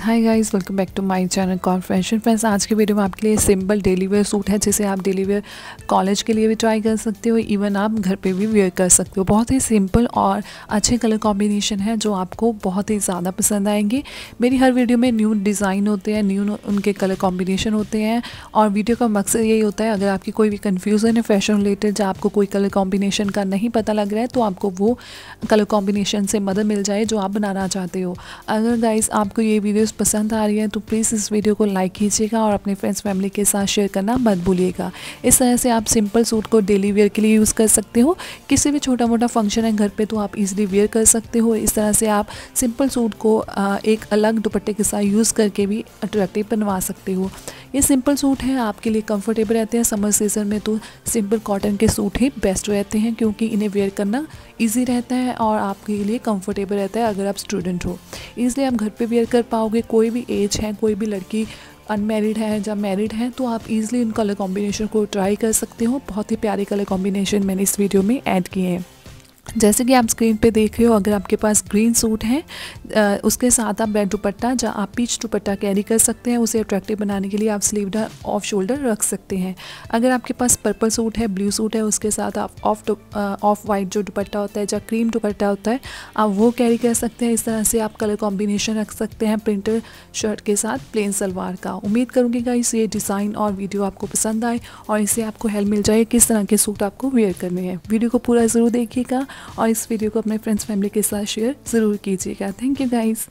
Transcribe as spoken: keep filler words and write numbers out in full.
Hi guys, welcome back to my channel com fashion friends. आज की video में आपके लिए सिंपल डेली वेयर सूट है, जिसे आप डेली वेयर कॉलेज के लिए भी ट्राई कर सकते हो, इवन आप घर पे भी वेयर कर सकते हो। बहुत ही सिंपल और अच्छे कलर कॉम्बिनेशन है जो आपको बहुत ही ज़्यादा पसंद आएंगे। मेरी हर वीडियो में न्यू डिज़ाइन होते हैं, न्यू उनके कलर कॉम्बिनेशन होते हैं और वीडियो का मकसद यही होता है, अगर आपकी कोई भी कन्फ्यूज़न है फैशन रिलेटेड या आपको कोई कलर कॉम्बिनेशन का नहीं पता लग रहा है, तो आपको वो कलर कॉम्बिनेशन से मदद मिल जाए जो आप बनाना चाहते हो। अगर गाइज़ आपको ये वीडियो पसंद आ रही है तो प्लीज़ इस वीडियो को लाइक कीजिएगा और अपने फ्रेंड्स फैमिली के साथ शेयर करना मत भूलिएगा। इस तरह से आप सिंपल सूट को डेली वेयर के लिए यूज़ कर सकते हो। किसी भी छोटा मोटा फंक्शन है घर पे तो आप इजीली वेयर कर सकते हो। इस तरह से आप सिंपल सूट को एक अलग दुपट्टे के साथ यूज़ करके भी अट्रैक्टिव बनवा सकते हो। ये सिंपल सूट है, आपके लिए कंफर्टेबल रहते हैं। समर सीजन में तो सिंपल कॉटन के सूट ही बेस्ट रहते हैं, क्योंकि इन्हें वेयर करना ईजी रहता है और आपके लिए कंफर्टेबल रहता है। अगर आप स्टूडेंट हो, इसलिए आप घर पे वेयर कर पाओगे। कोई भी एज है, कोई भी लड़की अनमेरिड है या मैरिड है, तो आप इजीली इन कलर कॉम्बिनेशन को ट्राई कर सकते हो। बहुत ही प्यारे कलर कॉम्बिनेशन मैंने इस वीडियो में ऐड किए हैं, जैसे कि आप स्क्रीन पे देख रहे हो। अगर आपके पास ग्रीन सूट है, आ, उसके साथ आप रेड दुपट्टा या आप पीच दुपट्टा कैरी कर सकते हैं। उसे अट्रैक्टिव बनाने के लिए आप स्लीव ऑफ शोल्डर रख सकते हैं। अगर आपके पास पर्पल सूट है, ब्लू सूट है, उसके साथ आप ऑफ ऑफ वाइट जो दुपट्टा होता है या क्रीम दुपट्टा होता है, आप वो कैरी कर सकते हैं। इस तरह से आप कलर कॉम्बिनेशन रख सकते हैं प्रिंटेड शर्ट के साथ प्लेन सलवार का। उम्मीद करूँगी गाइस ये डिज़ाइन और वीडियो आपको पसंद आए और इससे आपको हेल्प मिल जाए किस तरह के सूट आपको वेयर करने हैं। वीडियो को पूरा ज़रूर देखिएगा और इस वीडियो को अपने फ्रेंड्स फैमिली के साथ शेयर ज़रूर कीजिएगा। Thank you guys.